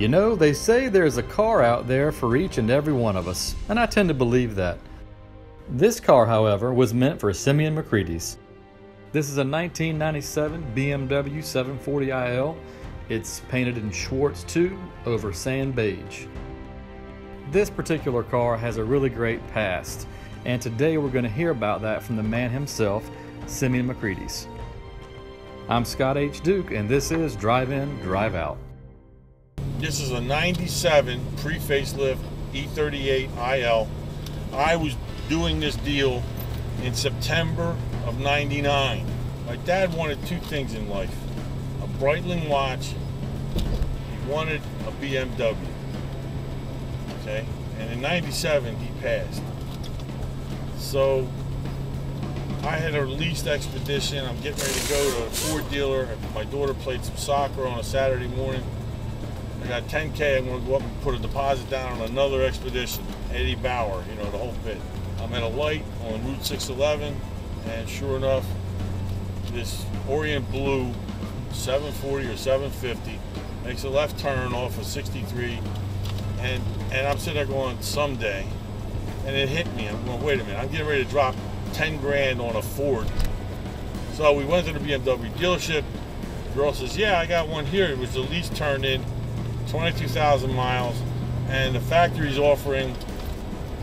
You know, they say there's a car out there for each and every one of us, and I tend to believe that. This car, however, was meant for Simeon Makrides. This is a 1997 BMW 740iL. It's painted in Schwartz 2 over sand beige. This particular car has a really great past, and today we're going to hear about that from the man himself, Simeon Makrides. I'm Scott H. Duke, and this is Drive In, Drive Out. This is a 97 pre-facelift E38 IL. I was doing this deal in September of 99. My dad wanted two things in life: a Breitling watch, he wanted a BMW. Okay? And in 97 he passed. So I had a leased expedition. I'm getting ready to go to a Ford dealer. My daughter played some soccer on a Saturday morning. I got 10K, I'm gonna go up and put a deposit down on another expedition. Eddie Bauer, you know, the whole bit. I'm at a light on Route 611, and sure enough, this Orient Blue 740 or 750 makes a left turn off of 63, and I'm sitting there going, someday. And it hit me, I'm going, wait a minute, I'm getting ready to drop 10 grand on a Ford. So we went to the BMW dealership. The girl says, yeah, I got one here. It was the lease turned in, 22,000 miles, and the factory's offering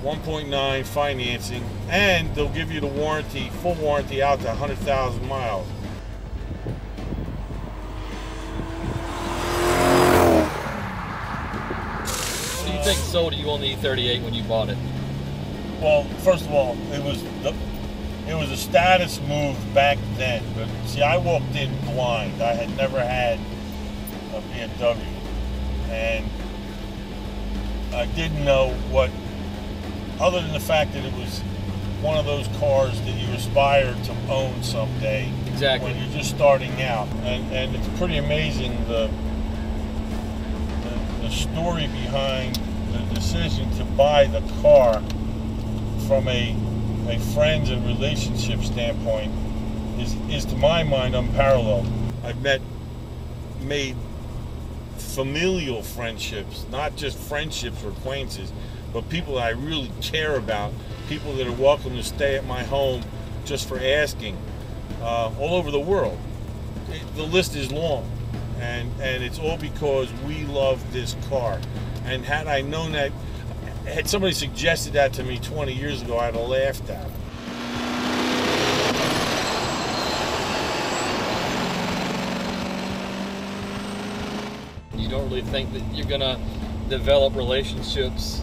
1.9 financing, and they'll give you the warranty, full warranty out to 100,000 miles. What do you think sold you on the E38 when you bought it? Well, first of all, it was a status move back then. But see, I walked in blind. I had never had a BMW, and I didn't know what, other than the fact that it was one of those cars that you aspire to own someday. Exactly. When you're just starting out. And it's pretty amazing the story behind the decision to buy the car from a friends and relationship standpoint is to my mind unparalleled. I've made familial friendships, not just friendships or acquaintances, but people that I really care about, people that are welcome to stay at my home just for asking, all over the world. The list is long, and it's all because we love this car. And had I known that, had somebody suggested that to me 20 years ago, I'd have laughed at it. You don't really think that you're gonna develop relationships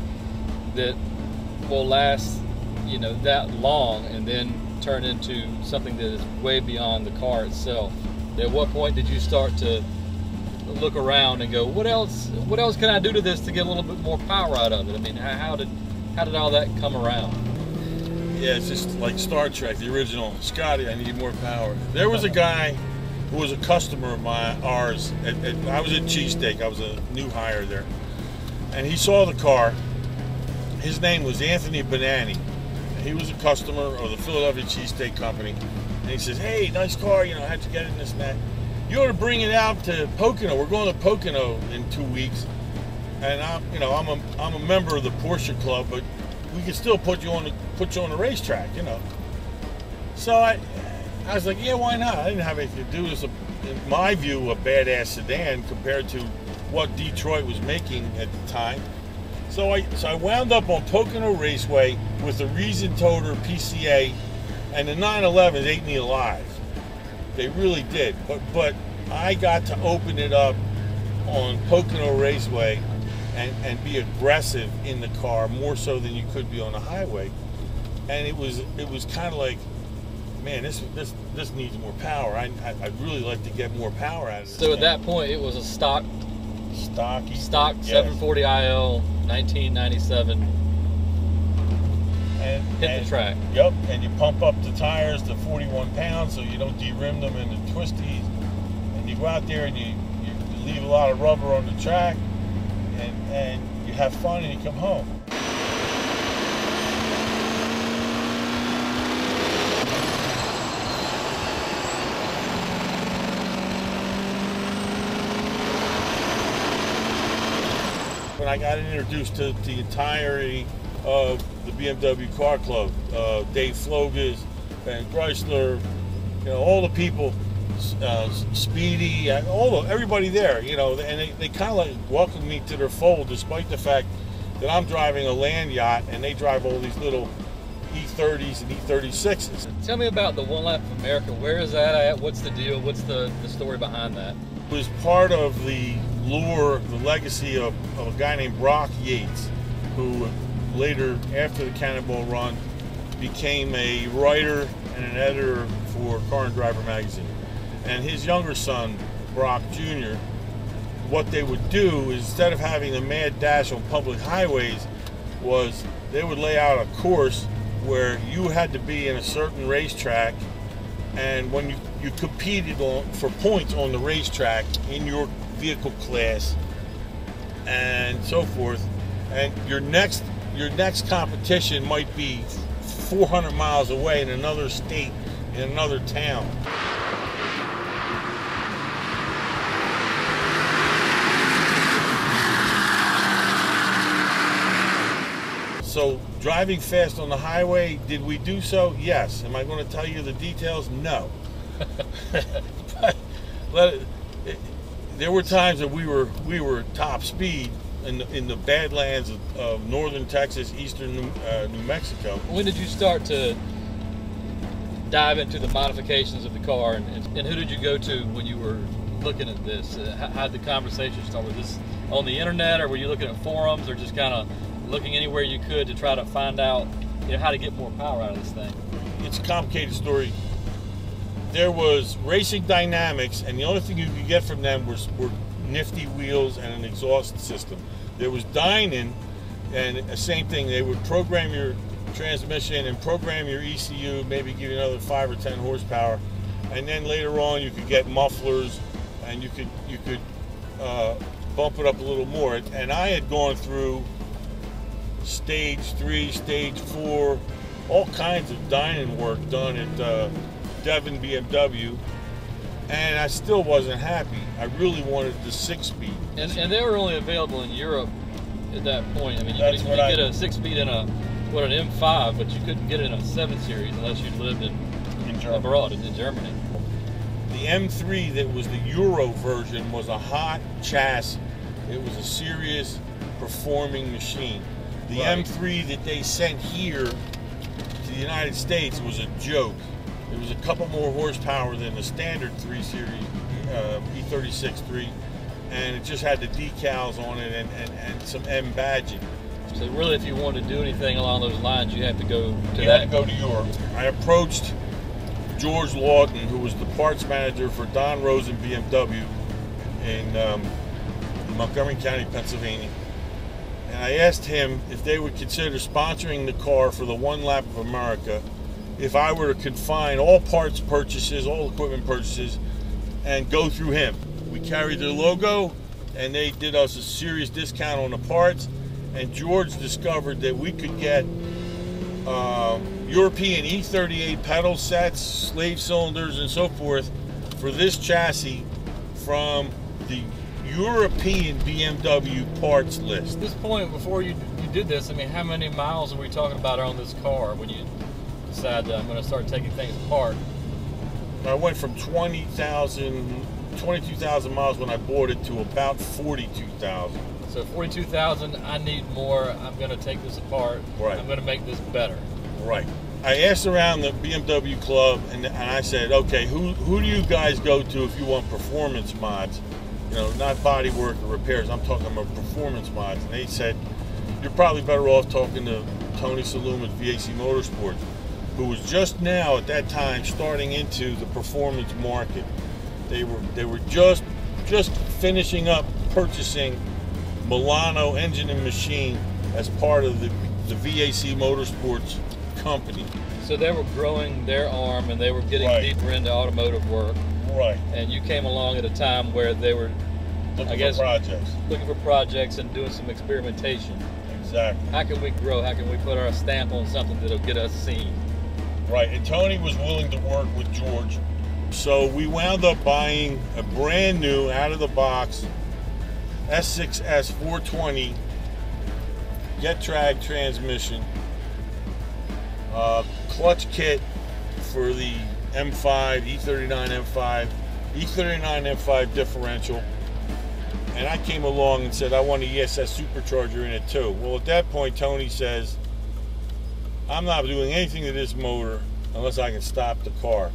that will last, you know, that long, and then turn into something that is way beyond the car itself. At what point did you start to look around and go, what else can I do to this to get a little bit more power out of it? I mean, how did all that come around? Yeah, it's just like Star Trek, the original. Scotty, I need more power. There was a guy who was a customer of ours. I was at Cheesesteak. I was a new hire there. And he saw the car. His name was Anthony Bonanni. He was a customer of the Philadelphia Cheesesteak Company. And he says, hey, nice car, you know, how'd you get it and this and that? You ought to bring it out to Pocono. We're going to Pocono in 2 weeks. And I'm a member of the Porsche Club, but we can still put you on the racetrack, you know. So I was like, yeah, why not? I didn't have anything to do with this. In my view, a badass sedan compared to what Detroit was making at the time. So I wound up on Pocono Raceway with the Reason Toter PCA, and the 911s ate me alive. They really did. But I got to open it up on Pocono Raceway and be aggressive in the car, more so than you could be on the highway. And it was kind of like, man, this needs more power. I'd really like to get more power out of this. So at that point, it was a stock 740 IL, 1997, and hit the track. Yep, and you pump up the tires to 41 pounds so you don't de-rim them in the twisties. And you go out there and you leave a lot of rubber on the track, and you have fun and you come home. I got introduced to the entirety of the BMW Car Club. Dave Floges, Van Chrysler, you know, all the people, Speedy, everybody there, you know, and they kind of like welcomed me to their fold, despite the fact that I'm driving a land yacht and they drive all these little E30s and E36s. Tell me about the One Lap of America. Where is that at? What's the deal? What's the story behind that? It was part of the lure, the legacy of a guy named Brock Yates, who later, after the Cannonball Run, became a writer and an editor for Car and Driver magazine. And his younger son, Brock Jr., what they would do is, instead of having a mad dash on public highways, was they would lay out a course where you had to be in a certain racetrack, and when you competed for points on the racetrack in your vehicle class and so forth, and your next competition might be 400 miles away in another state, in another town. So driving fast on the highway, did we do so? Yes. Am I going to tell you the details? No. But there were times that we were top speed in the badlands of northern Texas, eastern New Mexico. When did you start to dive into the modifications of the car, and who did you go to when you were looking at this? How did the conversation start? Was this on the internet, or were you looking at forums, or just kind of looking anywhere you could to try to find out, you know, how to get more power out of this thing? It's a complicated story. There was Racing Dynamics, and the only thing you could get from them were nifty wheels and an exhaust system. There was Dynan, and the same thing. They would program your transmission and program your ECU, maybe give you another 5 or 10 horsepower, and then later on you could get mufflers, and you could bump it up a little more. And I had gone through stage 3, stage 4, all kinds of Dynan work done at Devon BMW, and I still wasn't happy. I really wanted the 6-speed. And they were only available in Europe at that point. I mean, you could get a 6-speed in an M5, but you couldn't get it in a 7 Series unless you lived in abroad, in Germany. The M3 that was the Euro version was a hot chassis. It was a serious performing machine. The right. M3 that they sent here to the United States was a joke. It was a couple more horsepower than the standard 3 Series E36-3, and it just had the decals on it and some M badging. So really, if you wanted to do anything along those lines, you have to go to that. You had to go to Europe. I approached George Lawton, who was the parts manager for Don Rosen BMW in Montgomery County, Pennsylvania. And I asked him if they would consider sponsoring the car for the One Lap of America if I were to confine all parts purchases, all equipment purchases, and go through him. We carried their logo, and they did us a serious discount on the parts, and George discovered that we could get European E38 pedal sets, slave cylinders, and so forth for this chassis from the European BMW parts list. At this point, before you did this, I mean, how many miles are we talking about on this car when you decide that I'm going to start taking things apart? I went from 22,000 miles when I bought it to about 42,000. So 42,000, I need more. I'm going to take this apart. Right. I'm going to make this better. Right. I asked around the BMW club, and I said, okay, who do you guys go to if you want performance mods? You know, not body work or repairs. I'm talking about performance mods. And they said, you're probably better off talking to Tony Saloum at VAC Motorsports, who was just now at that time starting into the performance market. They were just finishing up purchasing Milano Engine and Machine as part of the VAC Motorsports company. So they were growing their arm, and they were getting right. deeper into automotive work. Right. And you came along at a time where they were looking for projects and doing some experimentation. Exactly. How can we grow? How can we put our stamp on something that'll get us seen? Right. And Tony was willing to work with George. So we wound up buying a brand new, out of the box, S6S 420 get drag transmission, clutch kit for the M5, E39 M5 differential, and I came along and said I want an ESS supercharger in it too. Well, at that point Tony says, I'm not doing anything to this motor unless I can stop the car.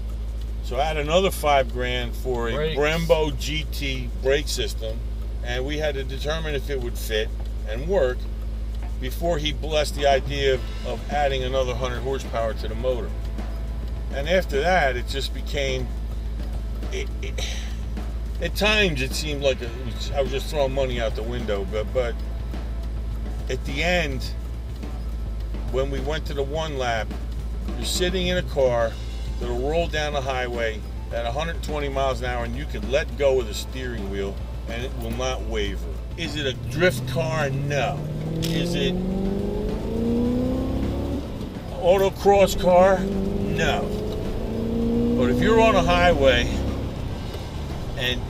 So I had another $5 grand for a Brembo GT brake system, and we had to determine if it would fit and work before he blessed the idea of adding another 100 horsepower to the motor. And after that, it just became, at times it seemed like I was just throwing money out the window, but at the end, when we went to the one lap, you're sitting in a car that'll roll down the highway at 120 miles an hour and you can let go of the steering wheel and it will not waver. Is it a drift car? No. Is it an autocross car? No. But if you're on a highway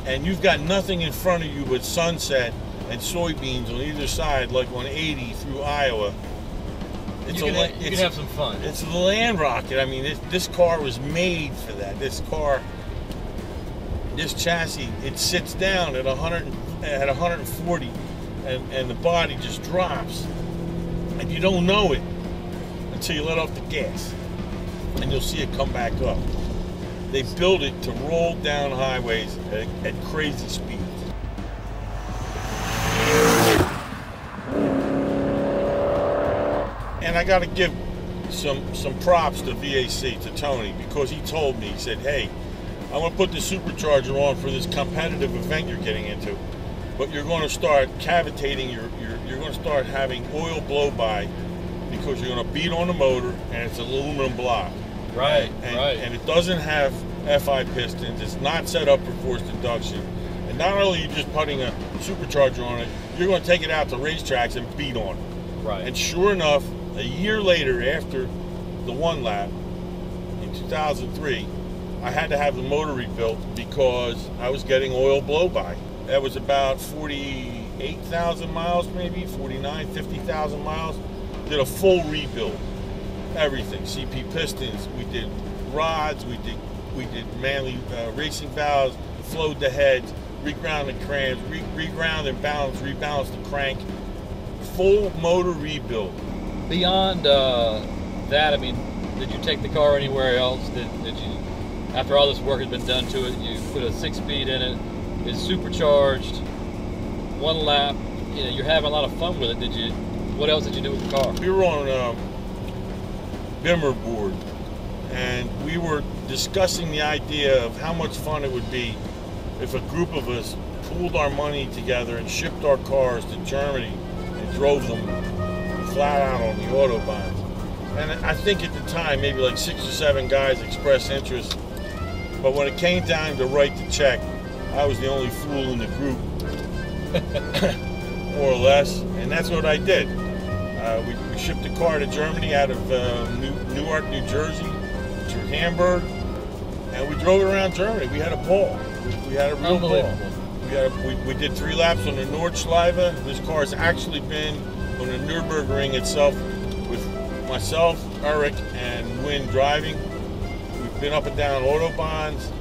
and you've got nothing in front of you but sunset and soybeans on either side, like on 80 through Iowa, you can have some fun. It's the Land Rocket. I mean, this car was made for that. This chassis, it sits down at 140, and the body just drops, and you don't know it until you let off the gas, and you'll see it come back up. They built it to roll down highways at crazy speeds. And I got to give some props to VAC, to Tony, because he told me, he said, hey, I'm going to put the supercharger on for this competitive event you're getting into, but you're going to start cavitating, you're going to start having oil blow-by, because you're going to beat on the motor, and it's an aluminum block. Right, and it doesn't have FI pistons, it's not set up for forced induction, and not only are you just putting a supercharger on it, you're going to take it out to racetracks and beat on it. Right. And sure enough, a year later, after the one lap in 2003, I had to have the motor rebuilt because I was getting oil blow-by. That was about 48,000 miles, maybe 49, 50,000 miles. Did a full rebuild, everything. CP pistons, we did rods, we did Manley racing valves, flowed the heads, reground the crams, reground and balance, rebalanced the crank. Full motor rebuild. Beyond that, I mean, did you take the car anywhere else? Did you, after all this work had been done to it, you put a 6-speed in it, it's supercharged, one lap, you know, you're having a lot of fun with it. Did you, what else did you do with the car? We were on Bimmer board, and we were discussing the idea of how much fun it would be if a group of us pooled our money together and shipped our cars to Germany and drove them flat out on the autobahns. And I think at the time, maybe like 6 or 7 guys expressed interest. But when it came time to write the check, I was the only fool in the group, more or less. And that's what I did. We shipped the car to Germany out of Newark, New Jersey, to Hamburg, and we drove it around Germany. We had a ball. We had a real ball. We did 3 laps on the Nordschleife. This car has actually been on the Nürburgring itself with myself, Eric, and Wynn driving. We've been up and down autobahns.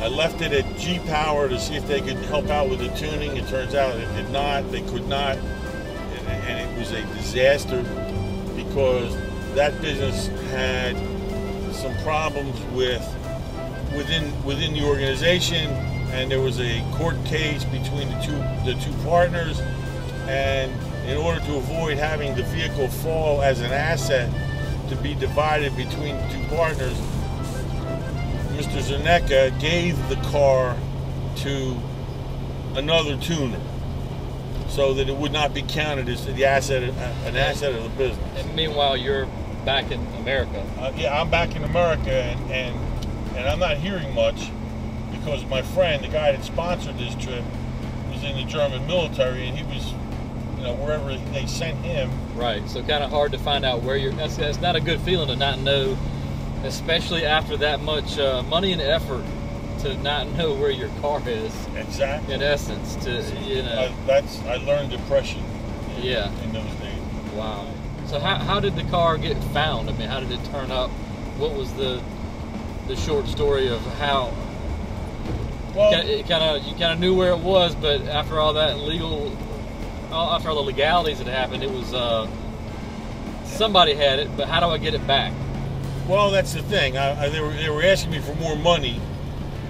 I left it at G Power to see if they could help out with the tuning. It turns out it did not, they could not, and it was a disaster because that business had some problems within the organization, and there was a court case between the two partners. And in order to avoid having the vehicle fall as an asset to be divided between the 2 partners, Mr. Zanecka gave the car to another tuner so that it would not be counted as the asset, an asset of the business. And meanwhile, you're back in America. Yeah, I'm back in America, and I'm not hearing much because my friend, the guy that sponsored this trip, was in the German military, and he was, you know, wherever they sent him. Right, so kind of hard to find out where you're, that's not a good feeling to not know, especially after that much money and effort, to not know where your car is. Exactly. In essence, to, you know. I learned depression. Yeah. And everything. Wow. So how did the car get found? I mean, how did it turn up? What was the short story of how? Well, it you kind of knew where it was, but after all that after all the legalities that happened, it was somebody had it. But how do I get it back? Well, that's the thing. They were asking me for more money,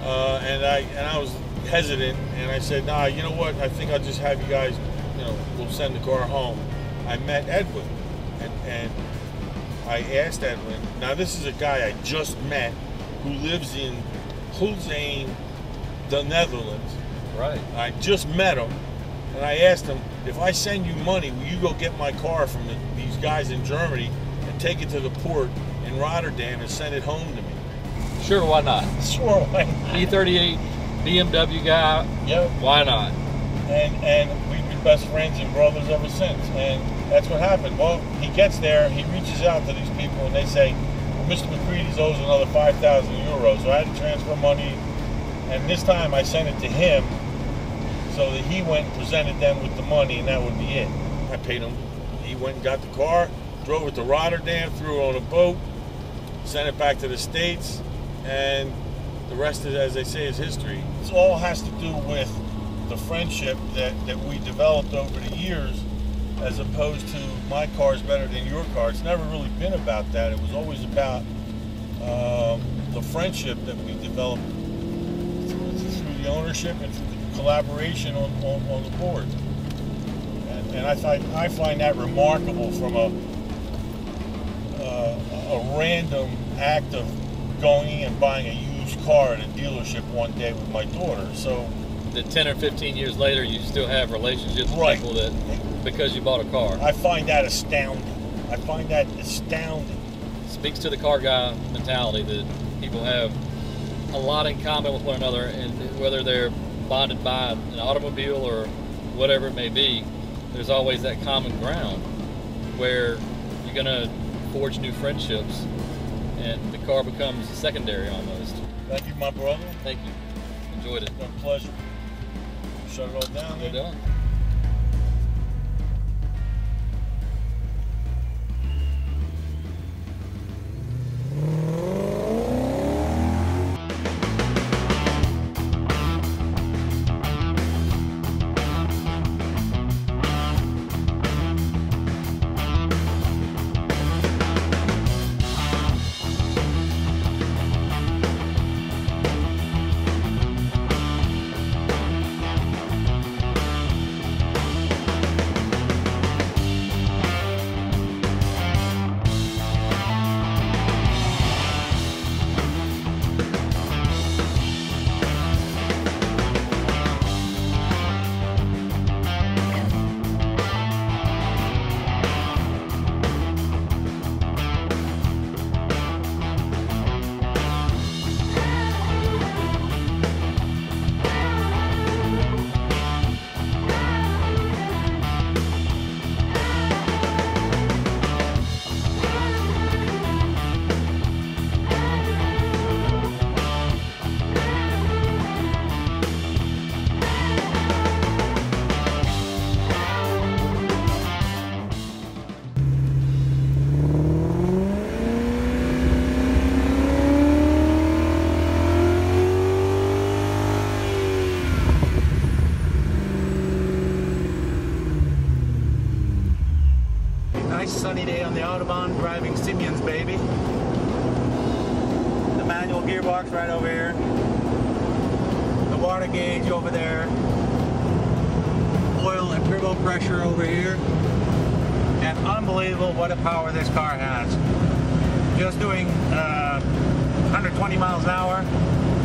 and I was hesitant, and I said, "Nah, you know what? I think I'll just have you guys. You know, we'll send the car home." I met Edwin, and I asked Edwin. Now, this is a guy I just met who lives in Hulzane, the Netherlands. Right. I just met him, and I asked him, if I send you money, will you go get my car from these guys in Germany and take it to the port in Rotterdam and send it home to me? Sure, why not? Sure, why not? E38 BMW guy, yep. Why not? And we've been best friends and brothers ever since, and that's what happened. Well, he gets there, he reaches out to these people, and they say, well, Mr. McCready's owes another 5,000 euros, so I had to transfer money, and this time I sent it to him so that he went and presented them with the money, and that would be it. I paid him. He went and got the car, drove it to Rotterdam, threw it on a boat, sent it back to the States, and the rest, is, as they say, is history. This all has to do with the friendship that we developed over the years, as opposed to my car's better than your car. It's never really been about that. It was always about the friendship that we developed through the ownership and through the collaboration on the board. And I find that remarkable from a random act of going in and buying a used car at a dealership one day with my daughter. So that 10 or 15 years later, you still have relationships with right. people that, because you bought a car. I find that astounding. I find that astounding. Speaks to the car guy mentality that people have a lot in common with one another, and whether they're bonded by an automobile or whatever it may be, there's always that common ground where you're going to forge new friendships, and the car becomes secondary almost. Thank you, my brother. Thank you. Enjoyed it. It's been a pleasure. Shut it all down. We're done. Sunny day on the Autobahn, driving Siemens, baby. The manual gearbox right over here. The water gauge over there. Oil and turbo pressure over here. And unbelievable what a power this car has. Just doing 120 miles an hour,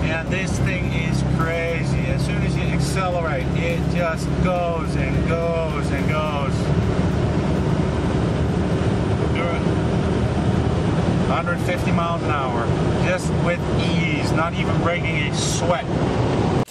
and this thing is crazy. As soon as you accelerate, it just goes and goes and goes. 150 miles an hour, just with ease, not even breaking a sweat.